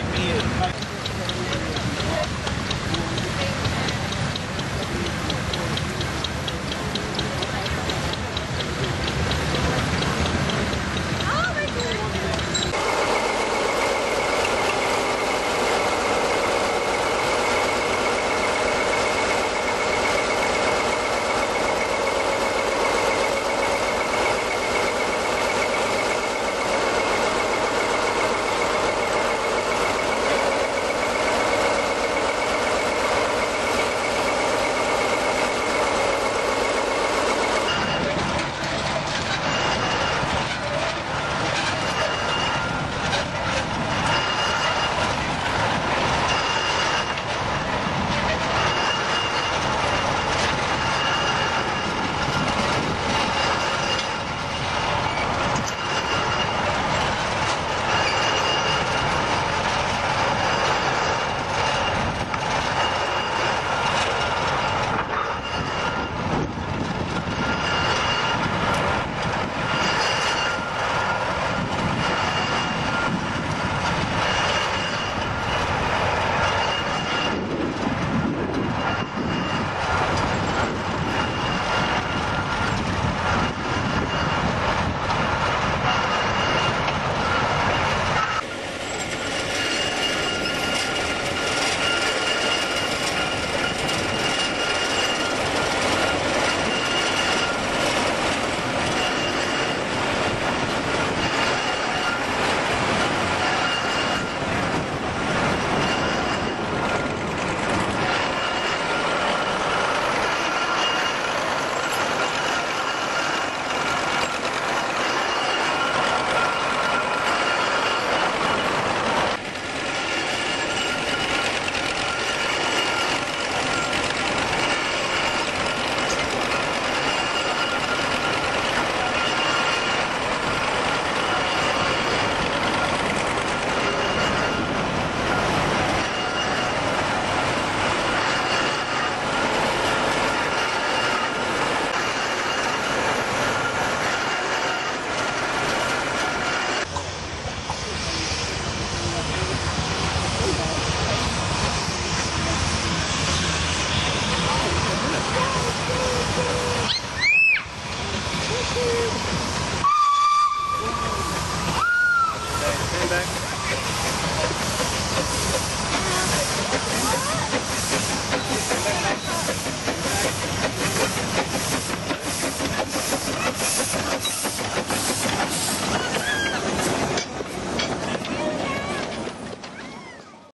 Take me in.